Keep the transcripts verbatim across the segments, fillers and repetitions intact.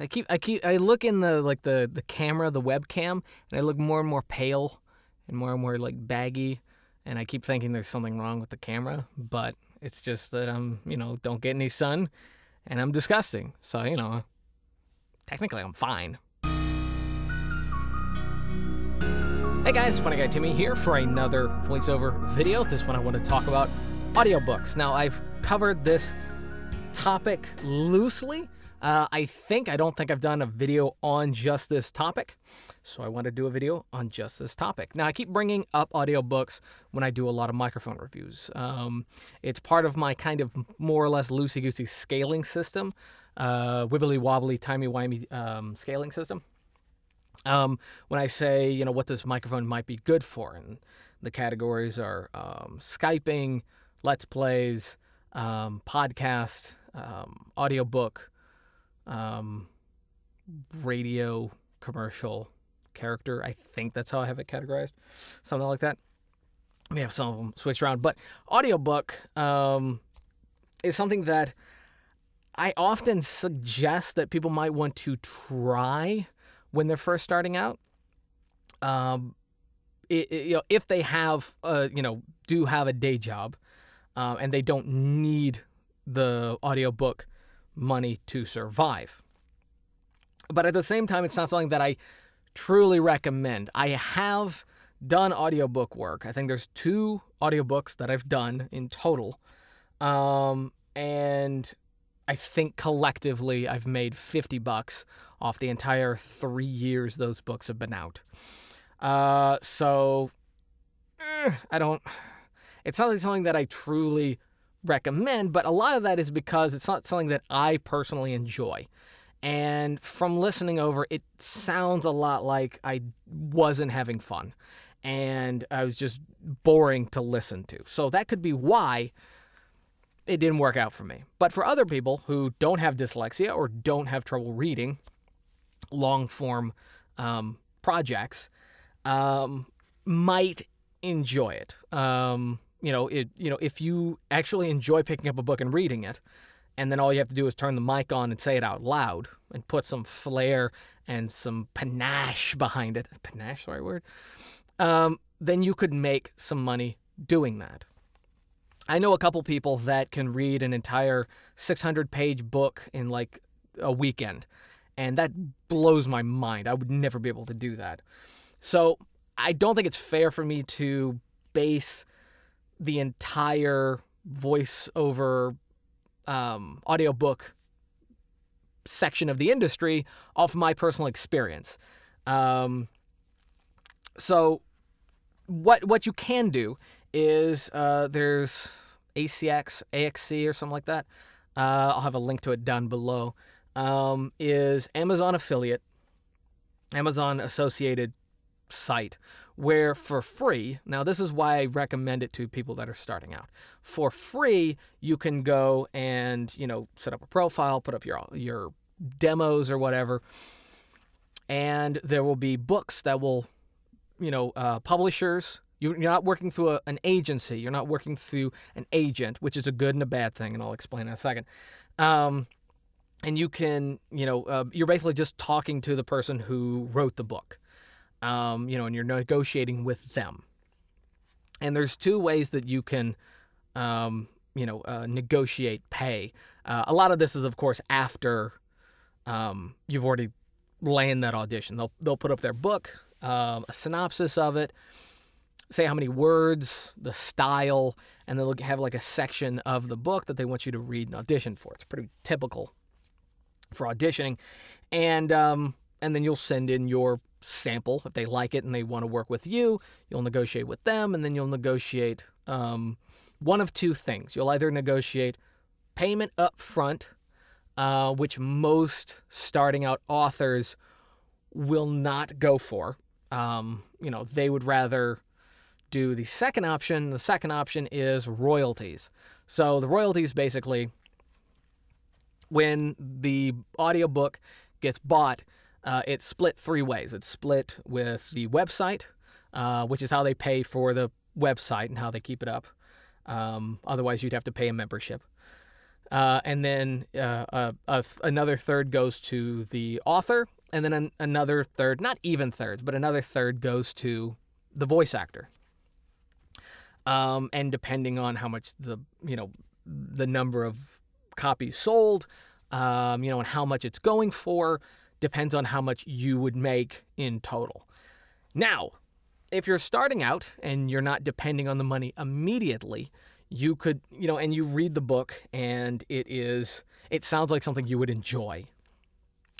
I keep, I keep, I look in the like the the camera, the webcam, and I look more and more pale, and more and more like baggy, and I keep thinking there's something wrong with the camera, but it's just that I'm, you know, don't get any sun, and I'm disgusting. So you know, technically I'm fine. Hey guys, Funny Guy Timmy here for another voiceover video. This one I want to talk about audiobooks. Now I've covered this topic loosely. Uh, I think, I don't think I've done a video on just this topic, so I want to do a video on just this topic. Now, I keep bringing up audiobooks when I do a lot of microphone reviews. Um, it's part of my kind of more or less loosey-goosey scaling system, uh, wibbly-wobbly, timey-wimey um, scaling system. Um, when I say, you know, what this microphone might be good for, and the categories are um, Skyping, Let's Plays, um, podcast, um, audiobook, um radio, commercial, character. I think that's how I have it categorized, something like that. We have some of them switched around, but audiobook um is something that I often suggest that people might want to try when they're first starting out, um it, it, you know, if they have uh you know do have a day job, um uh, and they don't need the audiobook money to survive. But at the same time, it's not something that I truly recommend. I have done audiobook work. I think there's two audiobooks that I've done in total. Um, and I think collectively I've made fifty bucks off the entire three years those books have been out. Uh, so eh, I don't, it's not something that I truly recommend, but a lot of that is because it's not something that I personally enjoy. And from listening over, it sounds a lot like I wasn't having fun and I was just boring to listen to. So that could be why it didn't work out for me. But for other people who don't have dyslexia or don't have trouble reading long form um, projects, um, might enjoy it. Um, You know, it, you know, if you actually enjoy picking up a book and reading it, and then all you have to do is turn the mic on and say it out loud and put some flair and some panache behind it. Panache, the right word? Um, then you could make some money doing that. I know a couple people that can read an entire six hundred page book in like a weekend, and that blows my mind. I would never be able to do that. So I don't think it's fair for me to base the entire voiceover um, audiobook section of the industry off my personal experience. Um, so what what you can do is uh, there's A C X, A X C or something like that. Uh, I'll have a link to it down below. Um, is Amazon affiliate, Amazon associated site, where for free, now this is why I recommend it to people that are starting out, for free you can go and, you know, set up a profile, put up your your demos or whatever, and there will be books that will, you know, uh, publishers, you, you're not working through a, an agency, you're not working through an agent, which is a good and a bad thing, and I'll explain in a second. Um, and you can, you know, uh, you're basically just talking to the person who wrote the book. Um, you know, and you're negotiating with them. And there's two ways that you can, um, you know, uh, negotiate pay. Uh, a lot of this is, of course, after um, you've already landed that audition. They'll, they'll put up their book, um, a synopsis of it, say how many words, the style, and they'll have like a section of the book that they want you to read and audition for. It's pretty typical for auditioning. And, um, and then you'll send in your sample. If they like it and they want to work with you, you'll negotiate with them, and then you'll negotiate um, one of two things. You'll either negotiate payment up front, uh, which most starting out authors will not go for. Um, you know, they would rather do the second option. The second option is royalties. So the royalties basically, when the audiobook gets bought, Uh, it's split three ways. It's split with the website, uh, which is how they pay for the website and how they keep it up. Um, otherwise, you'd have to pay a membership. Uh, and then uh, uh, uh, another third goes to the author, and then an, another third, not even thirds, but another third goes to the voice actor. Um, and depending on how much the, you know, the number of copies sold, um, you know, and how much it's going for, depends on how much you would make in total. Now, if you're starting out and you're not depending on the money immediately, you could, you know, and you read the book and it is, it sounds like something you would enjoy.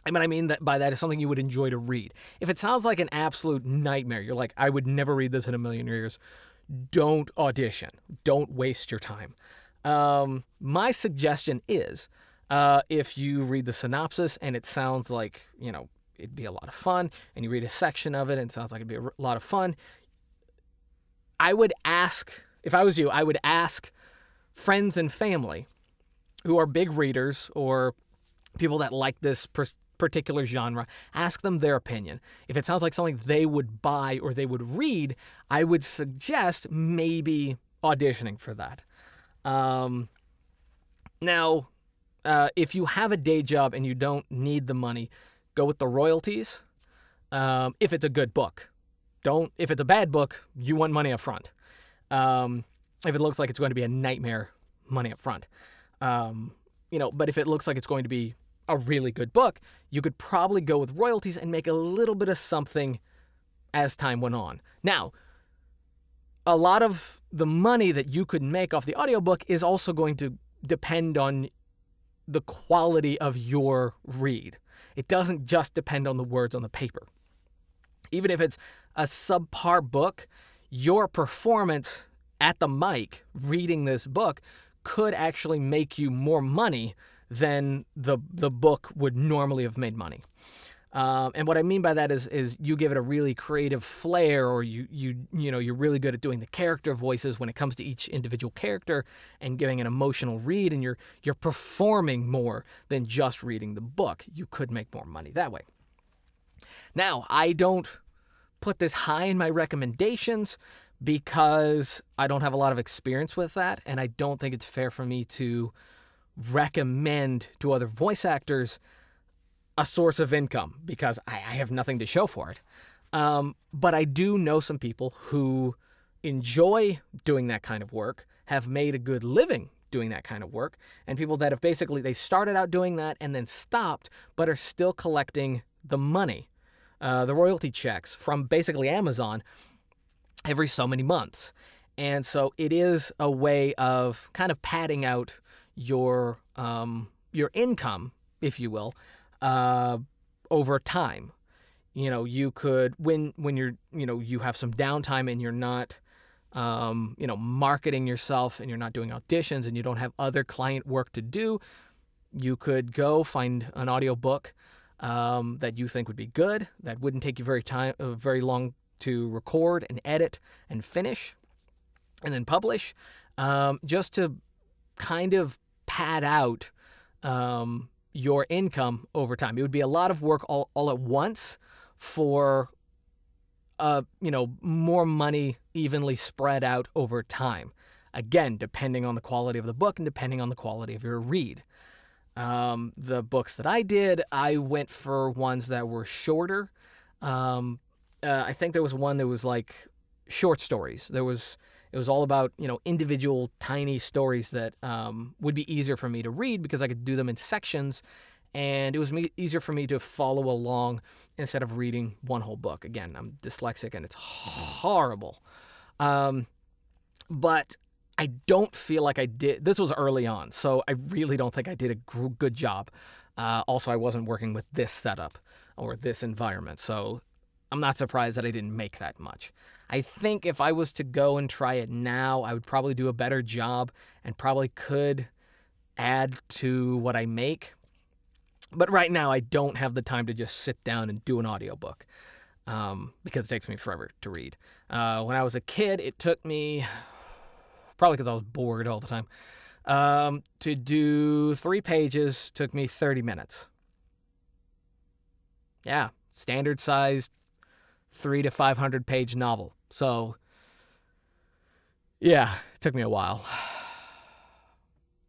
I mean, I mean that by that is something you would enjoy to read. If it sounds like an absolute nightmare, you're like, I would never read this in a million years, don't audition. Don't waste your time. Um, my suggestion is, uh, if you read the synopsis and it sounds like, you know, it'd be a lot of fun, and you read a section of it and it sounds like it'd be a lot of fun, I would ask, if I was you, I would ask friends and family who are big readers or people that like this particular genre, ask them their opinion. If it sounds like something they would buy or they would read, I would suggest maybe auditioning for that. Um, now, uh, if you have a day job and you don't need the money, go with the royalties. Um, if it's a good book, don't. If it's a bad book, you want money up front. Um, if it looks like it's going to be a nightmare, money up front. Um, you know, but if it looks like it's going to be a really good book, you could probably go with royalties and make a little bit of something as time went on. Now, a lot of the money that you could make off the audiobook is also going to depend on the quality of your read. It doesn't just depend on the words on the paper. Even if it's a subpar book, your performance at the mic reading this book could actually make you more money than the, the book would normally have made money. Um, and what I mean by that is, is you give it a really creative flair, or you, you, you know, you're really good at doing the character voices when it comes to each individual character and giving an emotional read, and you're, you're performing more than just reading the book. You could make more money that way. Now, I don't put this high in my recommendations because I don't have a lot of experience with that, and I don't think it's fair for me to recommend to other voice actors a source of income because I, I have nothing to show for it. Um, but I do know some people who enjoy doing that kind of work, have made a good living doing that kind of work, and people that have basically, they started out doing that and then stopped, but are still collecting the money, uh, the royalty checks from basically Amazon every so many months. And so it is a way of kind of padding out your, um, your income, if you will, Uh, over time. You know, you could, when, when you're, you know, you have some downtime and you're not, um, you know, marketing yourself and you're not doing auditions and you don't have other client work to do, you could go find an audiobook um, that you think would be good, that wouldn't take you very time, uh, very long to record and edit and finish and then publish, um, just to kind of pad out, um, your income over time. It would be a lot of work all, all at once for, uh, you know, more money evenly spread out over time. Again, depending on the quality of the book and depending on the quality of your read. Um, the books that I did, I went for ones that were shorter. Um, uh, I think there was one that was like short stories. There was, it was all about, you know, individual tiny stories that um, would be easier for me to read because I could do them in sections, and it was me easier for me to follow along instead of reading one whole book. Again, I'm dyslexic and it's horrible. Um, but I don't feel like I did, this was early on, so I really don't think I did a good job. Uh, also, I wasn't working with this setup or this environment, so I'm not surprised that I didn't make that much. I think if I was to go and try it now, I would probably do a better job and probably could add to what I make. But right now, I don't have the time to just sit down and do an audiobook um, because it takes me forever to read. Uh, when I was a kid, it took me, probably because I was bored all the time, um, to do three pages, took me thirty minutes. Yeah, standard sized three to five hundred page novel. So yeah, it took me a while.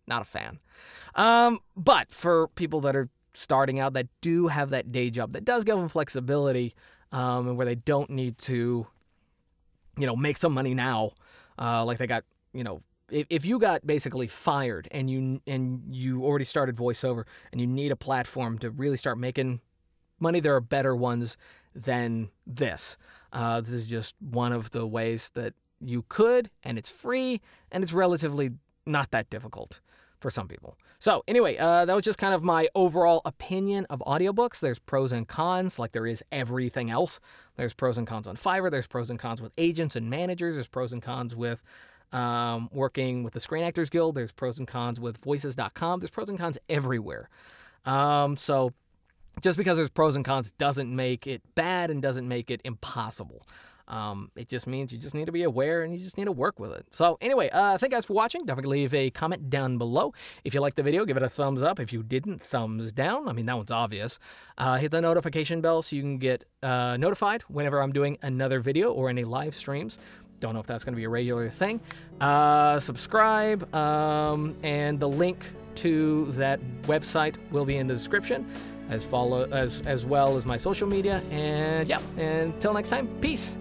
Not a fan. Um, but for people that are starting out that do have that day job, that does give them flexibility um, and where they don't need to, you know, make some money now. Uh, like they got, you know, if, if you got basically fired and you and you already started voiceover and you need a platform to really start making money, there are better ones than this. Uh, this is just one of the ways that you could, and it's free, and it's relatively not that difficult for some people. So anyway, uh, that was just kind of my overall opinion of audiobooks. There's pros and cons, like there is everything else. There's pros and cons on Fiverr. There's pros and cons with agents and managers. There's pros and cons with um, working with the Screen Actors Guild. There's pros and cons with Voices dot com. There's pros and cons everywhere. Um, so just because there's pros and cons doesn't make it bad and doesn't make it impossible. Um, it just means you just need to be aware and you just need to work with it. So anyway, uh, thank you guys for watching. Definitely leave a comment down below. If you liked the video, give it a thumbs up. If you didn't, thumbs down. I mean, that one's obvious. Uh, hit the notification bell so you can get uh, notified whenever I'm doing another video or any live streams. Don't know if that's going to be a regular thing. Uh, subscribe, um, and the link to that website will be in the description, as follow as as well as my social media. And yeah, until next time, peace.